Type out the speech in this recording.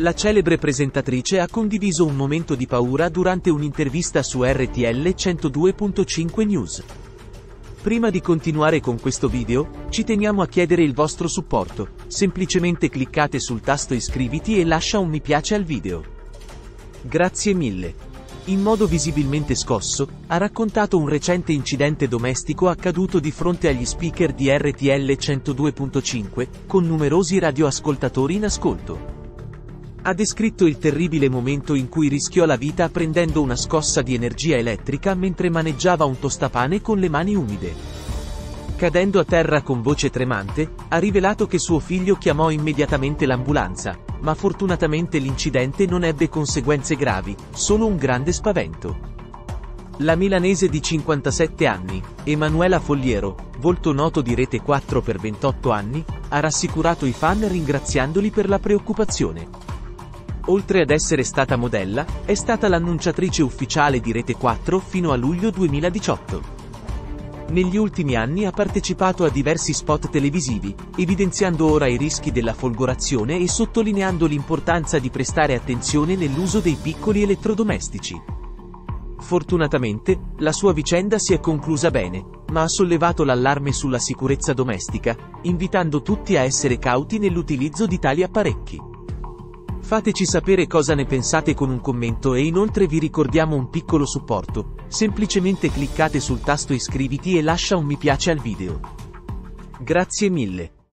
La celebre presentatrice ha condiviso un momento di paura durante un'intervista su RTL 102.5 News. Prima di continuare con questo video, ci teniamo a chiedere il vostro supporto. Semplicemente cliccate sul tasto iscriviti e lascia un mi piace al video. Grazie mille. In modo visibilmente scosso, ha raccontato un recente incidente domestico accaduto di fronte agli speaker di RTL 102.5, con numerosi radioascoltatori in ascolto. Ha descritto il terribile momento in cui rischiò la vita prendendo una scossa di energia elettrica mentre maneggiava un tostapane con le mani umide. Cadendo a terra con voce tremante, ha rivelato che suo figlio chiamò immediatamente l'ambulanza, ma fortunatamente l'incidente non ebbe conseguenze gravi, solo un grande spavento. La milanese di 57 anni, Emanuela Folliero, volto noto di Rete 4 per 28 anni, ha rassicurato i fan ringraziandoli per la preoccupazione. Oltre ad essere stata modella, è stata l'annunciatrice ufficiale di Rete 4 fino a luglio 2018. Negli ultimi anni ha partecipato a diversi spot televisivi, evidenziando ora i rischi della folgorazione e sottolineando l'importanza di prestare attenzione nell'uso dei piccoli elettrodomestici. Fortunatamente, la sua vicenda si è conclusa bene, ma ha sollevato l'allarme sulla sicurezza domestica, invitando tutti a essere cauti nell'utilizzo di tali apparecchi. Fateci sapere cosa ne pensate con un commento e inoltre vi ricordiamo un piccolo supporto, semplicemente cliccate sul tasto iscriviti e lascia un mi piace al video. Grazie mille.